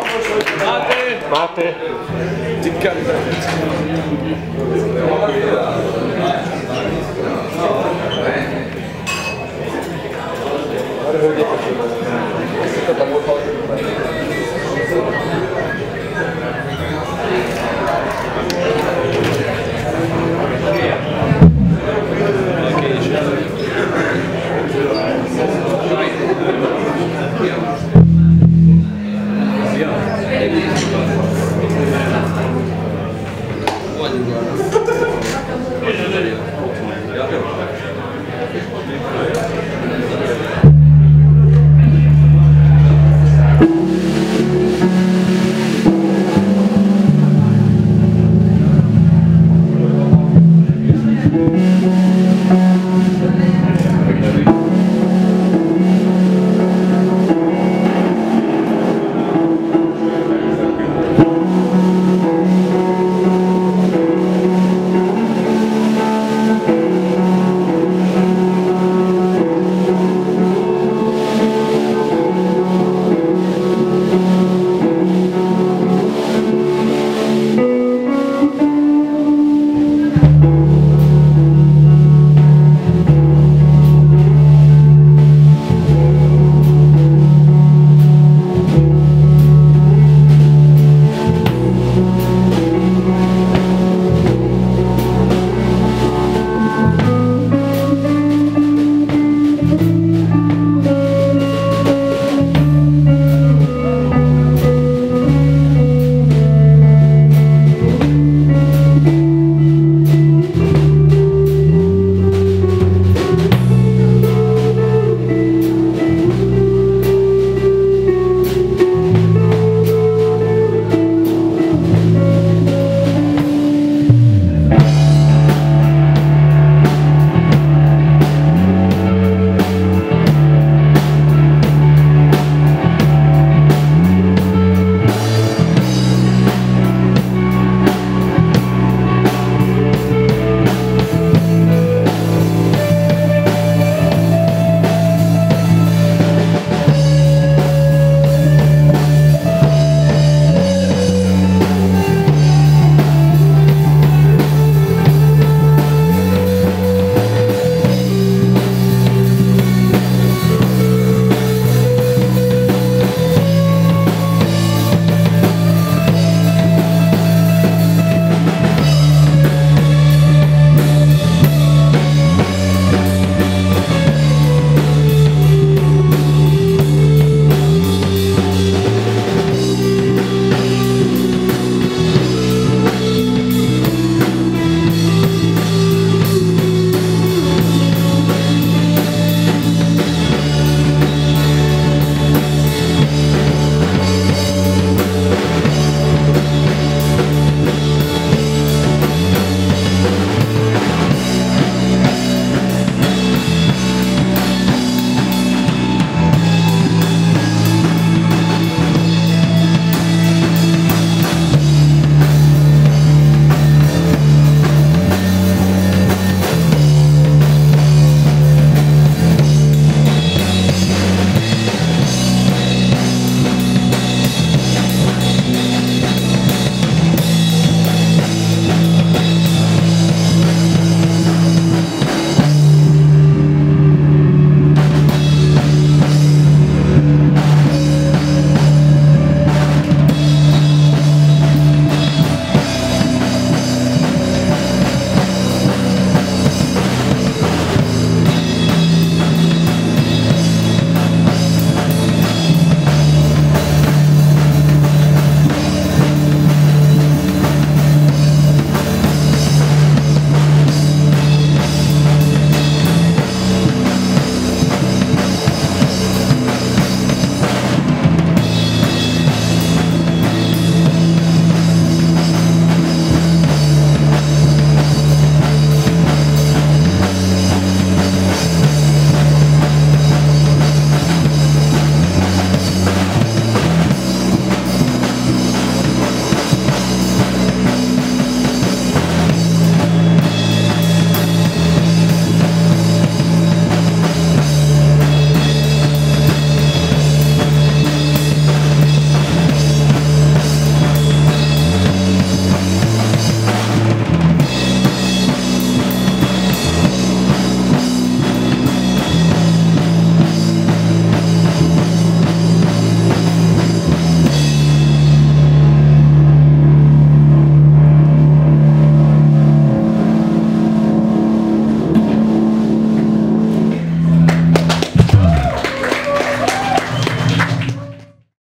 Mate. Mate.